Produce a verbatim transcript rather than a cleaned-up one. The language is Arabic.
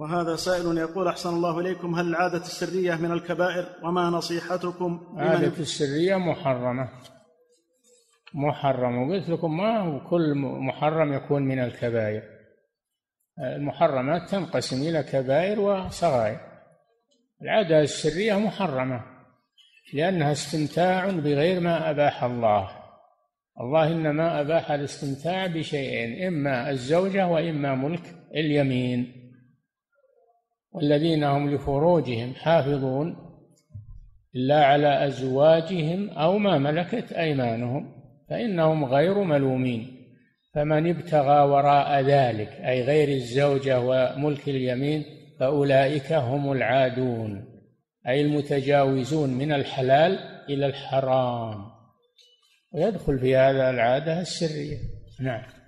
وهذا سائل يقول أحسن الله إليكم، هل العادة السرية من الكبائر وما نصيحتكم؟ العادة السرية محرمة محرم، وقلت لكم ما هو كل محرم يكون من الكبائر. المحرمات تنقسم إلى كبائر وصغائر. العادة السرية محرمة لأنها استمتاع بغير ما أباح الله. الله إنما أباح الاستمتاع بشيئين، إما الزوجة وإما ملك اليمين. والذين هم لفروجهم حافظون إلا على أزواجهم أو ما ملكت أيمانهم فإنهم غير ملومين، فمن ابتغى وراء ذلك أي غير الزوجة وملك اليمين فأولئك هم العادون، أي المتجاوزون من الحلال إلى الحرام، ويدخل في هذا العادة السرية. نعم.